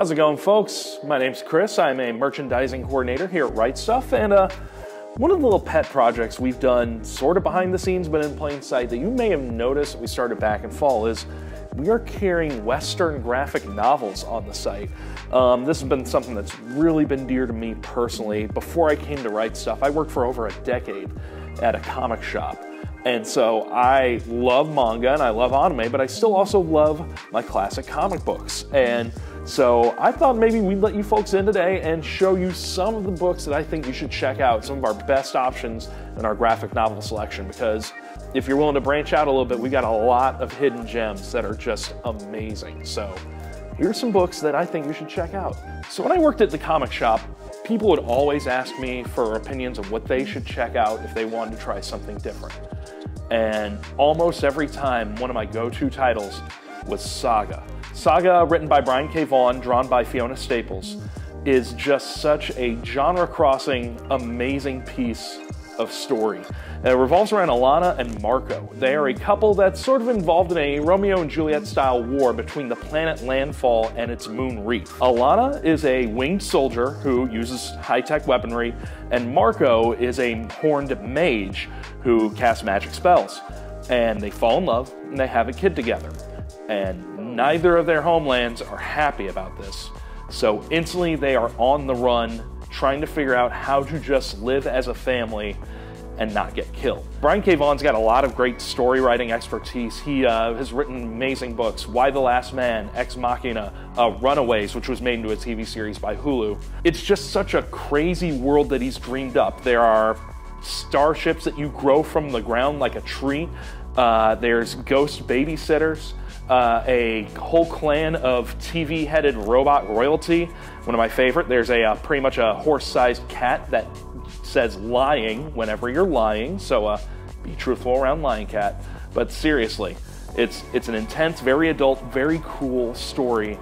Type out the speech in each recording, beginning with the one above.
How's it going, folks? My name's Chris. I'm a merchandising coordinator here at Right Stuf, and one of the little pet projects we've done sort of behind the scenes but in plain sight that you may have noticed we started back in fall is we are carrying Western graphic novels on the site. This has been something that's really been dear to me personally. Before I came to Right Stuf, I worked for over a decade at a comic shop. And so I love manga and I love anime, but I still also love my classic comic books. And so I thought maybe we'd let you folks in today and show you some of the books that I think you should check out, some of our best options in our graphic novel selection, because if you're willing to branch out a little bit, we got a lot of hidden gems that are just amazing. So here's some books that I think you should check out. So when I worked at the comic shop, people would always ask me for opinions of what they should check out if they wanted to try something different. And almost every time, one of my go-to titles was Saga. Saga, written by Brian K. Vaughan, drawn by Fiona Staples, is just such a genre-crossing, amazing piece of story. And it revolves around Alana and Marco. They are a couple that's sort of involved in a Romeo and Juliet style war between the planet Landfall and its moon Reef. Alana is a winged soldier who uses high-tech weaponry, and Marco is a horned mage who casts magic spells. And they fall in love and they have a kid together. And neither of their homelands are happy about this. So instantly they are on the run, trying to figure out how to just live as a family and not get killed. Brian K. Vaughan's got a lot of great story writing expertise. He has written amazing books, Y the Last Man, Ex Machina, Runaways, which was made into a TV series by Hulu. It's just such a crazy world that he's dreamed up. There are starships that you grow from the ground like a tree. There's ghost babysitters. A whole clan of TV-headed robot royalty. One of my favorite, there's a pretty much a horse-sized cat that says lying whenever you're lying, so be truthful around lying, cat. But seriously, it's an intense, very adult, very cool story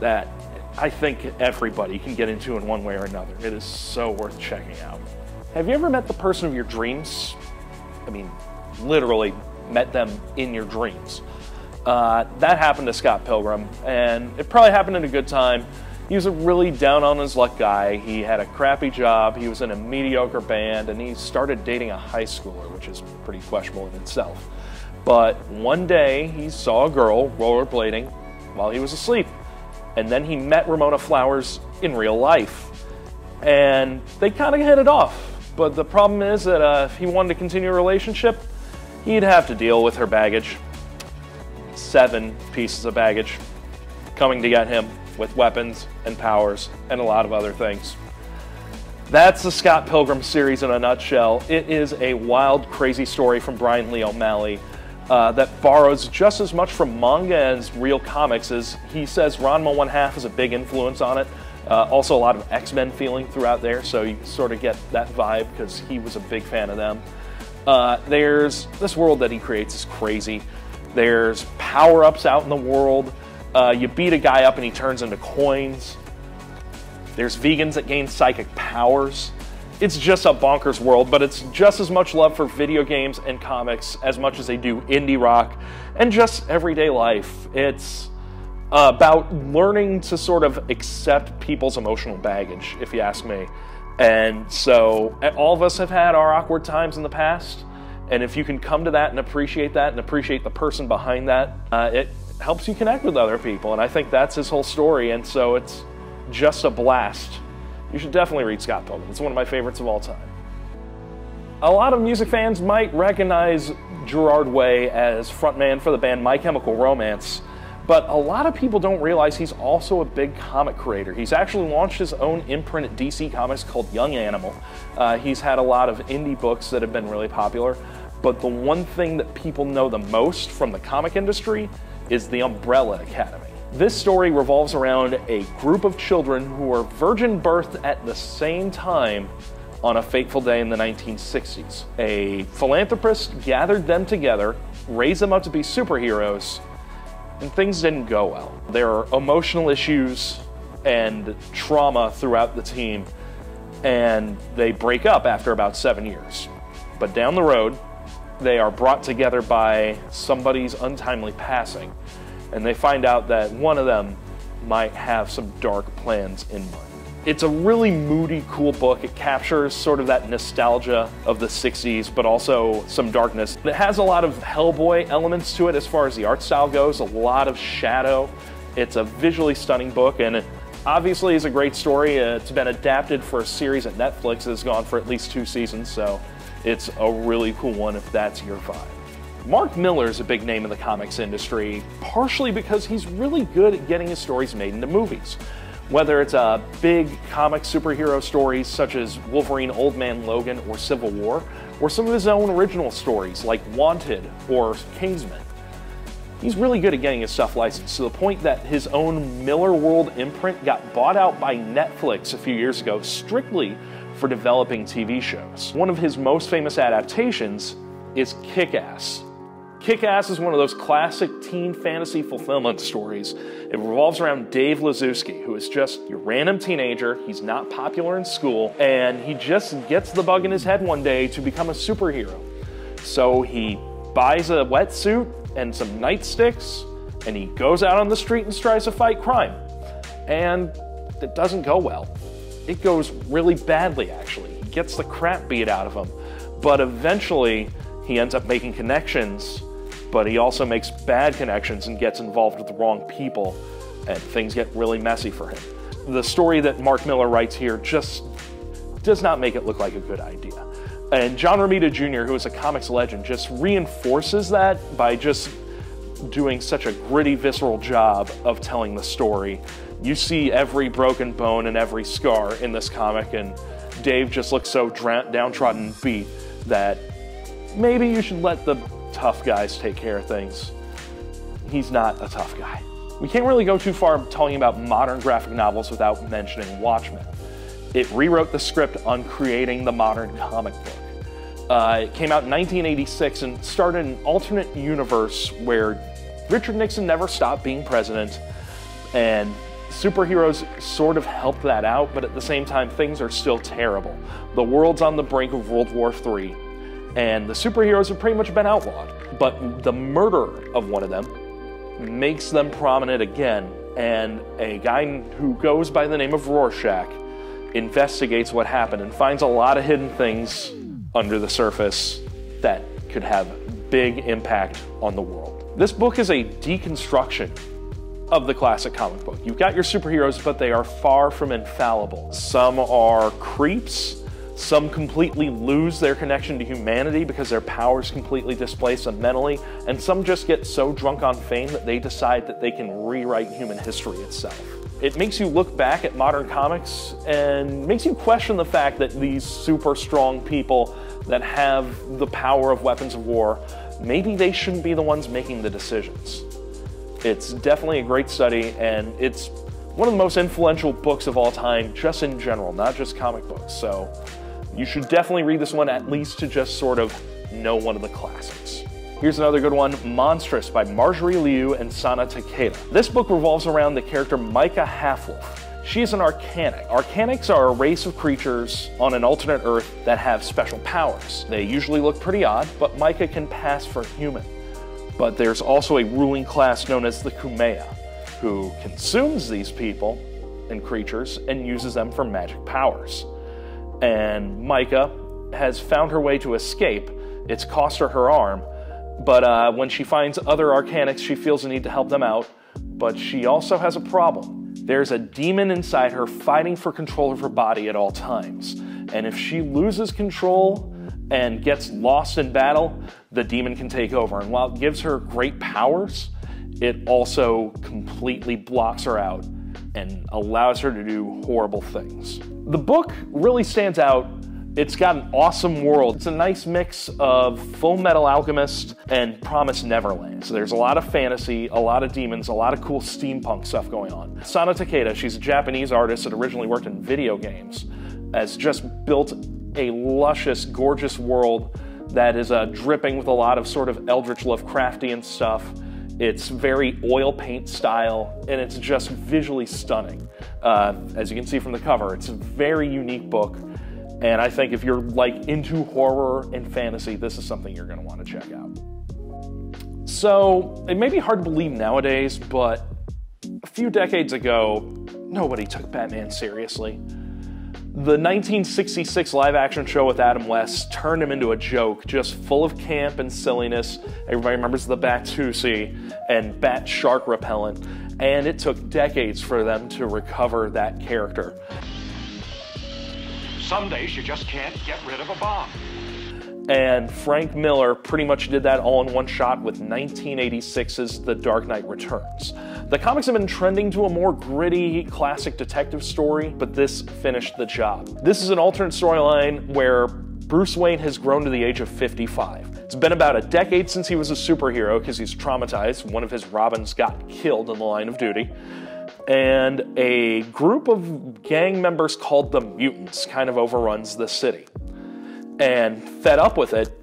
that I think everybody can get into in one way or another. It is so worth checking out. Have you ever met the person of your dreams? I mean, literally met them in your dreams. That happened to Scott Pilgrim, and it probably happened in a good time. He was a really down-on-his-luck guy. He had a crappy job, he was in a mediocre band, and he started dating a high schooler, which is pretty questionable in itself. But one day, he saw a girl rollerblading while he was asleep, and then he met Ramona Flowers in real life. And they kind of hit it off, but the problem is that if he wanted to continue a relationship, he'd have to deal with her baggage. 7 pieces of baggage coming to get him with weapons and powers and a lot of other things. That's the Scott Pilgrim series in a nutshell. It is a wild, crazy story from Brian Lee O'Malley that borrows just as much from manga as real comics as he says Ranma One Half is a big influence on it. Also a lot of X-Men feeling throughout there, so you sort of get that vibe because he was a big fan of them. There's this world that he creates is crazy. There's power-ups out in the world. You beat a guy up and he turns into coins. There's vegans that gain psychic powers. It's just a bonkers world, but it's just as much love for video games and comics as much as they do indie rock and just everyday life. It's about learning to sort of accept people's emotional baggage, if you ask me. And so all of us have had our awkward times in the past. And if you can come to that and appreciate the person behind that, it helps you connect with other people. And I think that's his whole story. And so it's just a blast. You should definitely read Scott Pilgrim. It's one of my favorites of all time. A lot of music fans might recognize Gerard Way as frontman for the band My Chemical Romance, but a lot of people don't realize he's also a big comic creator. He's actually launched his own imprint at DC Comics called Young Animal. He's had a lot of indie books that have been really popular. But the one thing that people know the most from the comic industry is The Umbrella Academy. This story revolves around a group of children who are virgin birthed at the same time on a fateful day in the 1960s. A philanthropist gathered them together, raised them up to be superheroes, and things didn't go well. There are emotional issues and trauma throughout the team, and they break up after about 7 years. But down the road, they are brought together by somebody's untimely passing, and they find out that one of them might have some dark plans in mind. It's a really moody, cool book. It captures sort of that nostalgia of the 60s, but also some darkness. It has a lot of Hellboy elements to it as far as the art style goes, a lot of shadow. It's a visually stunning book, and it obviously is a great story. It's been adapted for a series at Netflix. It's gone for at least 2 seasons, so it's a really cool one if that's your vibe. Mark Miller is a big name in the comics industry, partially because he's really good at getting his stories made into movies. Whether it's big comic superhero stories such as Wolverine, Old Man Logan, or Civil War, or some of his own original stories like Wanted or Kingsman. He's really good at getting his stuff licensed, to the point that his own Miller World imprint got bought out by Netflix a few years ago strictly for developing TV shows. One of his most famous adaptations is Kick-Ass. Kick-Ass is one of those classic teen fantasy fulfillment stories. It revolves around Dave Liszewski, who is just your random teenager. He's not popular in school, and he just gets the bug in his head one day to become a superhero. So he buys a wetsuit and some nightsticks, and he goes out on the street and tries to fight crime. And it doesn't go well. It goes really badly, actually. He gets the crap beat out of him, but eventually he ends up making connections, but he also makes bad connections and gets involved with the wrong people, and things get really messy for him. The story that Mark Miller writes here just does not make it look like a good idea. And John Romita Jr., who is a comics legend, just reinforces that by just doing such a gritty, visceral job of telling the story. You see every broken bone and every scar in this comic, and Dave just looks so downtrodden and beat that maybe you should let the tough guys take care of things. He's not a tough guy. We can't really go too far talking about modern graphic novels without mentioning Watchmen. It rewrote the script on creating the modern comic book. It came out in 1986 and started an alternate universe where Richard Nixon never stopped being president, and superheroes sort of helped that out, but at the same time, things are still terrible. The world's on the brink of World War III, and the superheroes have pretty much been outlawed. But the murder of one of them makes them prominent again, and a guy who goes by the name of Rorschach investigates what happened and finds a lot of hidden things under the surface that could have big impact on the world. This book is a deconstruction of the classic comic book. You've got your superheroes, but they are far from infallible. Some are creeps. Some completely lose their connection to humanity because their powers completely displace them mentally, and some just get so drunk on fame that they decide that they can rewrite human history itself. It makes you look back at modern comics and makes you question the fact that these super strong people that have the power of weapons of war, maybe they shouldn't be the ones making the decisions. It's definitely a great study, and it's one of the most influential books of all time, just in general, not just comic books. So you should definitely read this one, at least to just sort of know one of the classics. Here's another good one, Monstrous by Marjorie Liu and Sana Takeda. This book revolves around the character Micah Half-Wolf. She is an Arcanic. Arcanics are a race of creatures on an alternate Earth that have special powers. They usually look pretty odd, but Micah can pass for human. But there's also a ruling class known as the Kumeya, who consumes these people and creatures and uses them for magic powers. And Micah has found her way to escape. It's cost her arm, but when she finds other Arcanics, she feels the need to help them out, but she also has a problem. There's a demon inside her fighting for control of her body at all times, and if she loses control and gets lost in battle, the demon can take over, and while it gives her great powers, it also completely blocks her out and allows her to do horrible things. The book really stands out. It's got an awesome world. It's a nice mix of Full Metal Alchemist and Promised Neverland. So there's a lot of fantasy, a lot of demons, a lot of cool steampunk stuff going on. Sana Takeda, she's a Japanese artist that originally worked in video games, has just built a luscious, gorgeous world that is dripping with a lot of sort of eldritch Lovecraftian stuff. It's very oil paint style, and it's just visually stunning. As you can see from the cover, it's a very unique book, and I think if you're like into horror and fantasy, this is something you're gonna wanna check out. So, it may be hard to believe nowadays, but A few decades ago, nobody took Batman seriously. The 1966 live-action show with Adam West turned him into a joke, just full of camp and silliness. Everybody remembers the Bat-Tusi and Bat-Shark repellent, and it took decades for them to recover that character. Some days you just can't get rid of a bomb. And Frank Miller pretty much did that all in one shot with 1986's The Dark Knight Returns. The comics have been trending to a more gritty, classic detective story, but this finished the job. This is an alternate storyline where Bruce Wayne has grown to the age of 55. It's been about a decade since he was a superhero because he's traumatized. One of his Robins got killed in the line of duty. And a group of gang members called the Mutants kind of overruns the city. And fed up with it,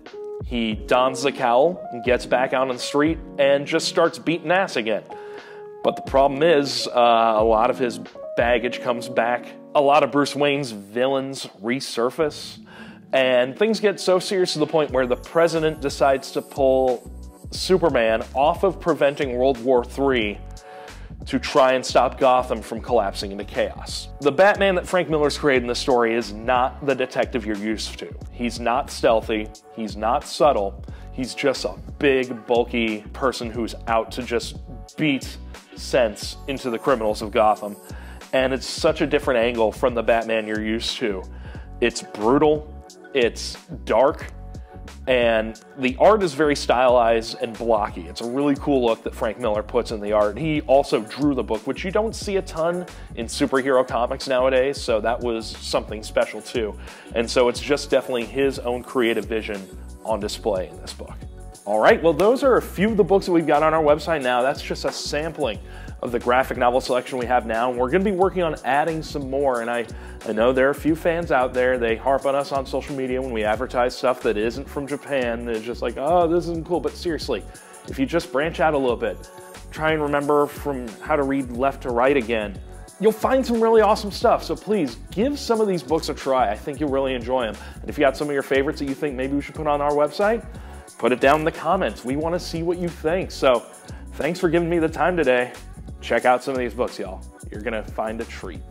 he dons the cowl, gets back out on the street, and just starts beating ass again. But the problem is, a lot of his baggage comes back, a lot of Bruce Wayne's villains resurface, and things get so serious to the point where the president decides to pull Superman off of preventing World War III to try and stop Gotham from collapsing into chaos. The Batman that Frank Miller's created in this story is not the detective you're used to. He's not stealthy, he's not subtle, he's just a big, bulky person who's out to just beat sense into the criminals of Gotham. And it's such a different angle from the Batman you're used to. It's brutal, it's dark, and the art is very stylized and blocky. It's a really cool look that Frank Miller puts in the art. He also drew the book, which you don't see a ton in superhero comics nowadays, so that was something special too. And so it's just definitely his own creative vision on display in this book. All right, well, those are a few of the books that we've got on our website now. That's just a sampling of the graphic novel selection we have now. And we're gonna be working on adding some more. And I know there are a few fans out there, they harp on us on social media when we advertise stuff that isn't from Japan. It's just like, oh, this isn't cool. But seriously, if you just branch out a little bit, try and remember from how to read left to right again, you'll find some really awesome stuff. So please give some of these books a try. I think you'll really enjoy them. And if you got some of your favorites that you think maybe we should put on our website, put it down in the comments. We want to see what you think. So thanks for giving me the time today. Check out some of these books, y'all. You're gonna find a treat.